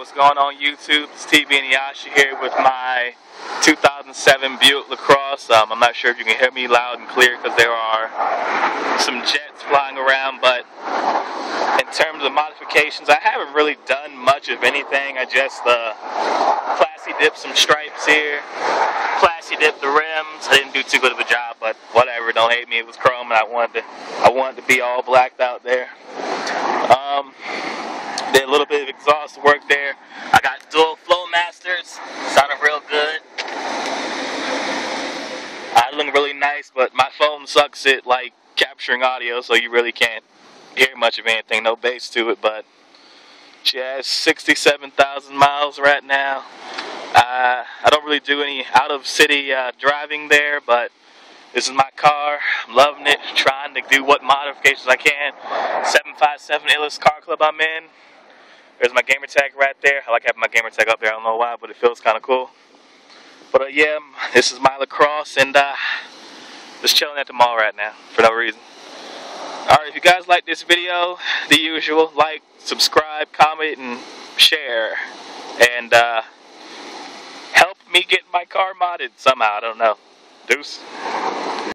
what's going on YouTube? It's TB InuYasha here with my 2007 Buick LaCrosse. I'm not sure if you can hear me loud and clear because there are some jets flying around, but in terms of modifications, I haven't really done much of anything. I just classy dipped some stripes here, classy dipped the rims. I didn't do too good of a job, but whatever, don't hate me. It was chrome and I wanted to be all blacked out there. Did a little bit of exhaust work there. I got dual Flowmasters. Sounded real good. I look really nice, but my phone sucks at like capturing audio, so you really can't hear much of anything. No bass to it, but she has 67,000 miles right now. I don't really do any out-of-city driving there, but this is my car. I'm loving it. Trying to do what modifications I can. 757 Illest Car Club I'm in. There's my gamer tag right there. I like having my gamer tag up there. I don't know why, but it feels kind of cool. But yeah, this is my LaCrosse, and just chilling at the mall right now for no reason. Alright, if you guys like this video, the usual, like, subscribe, comment, and share. And help me get my car modded somehow. I don't know. Deuce.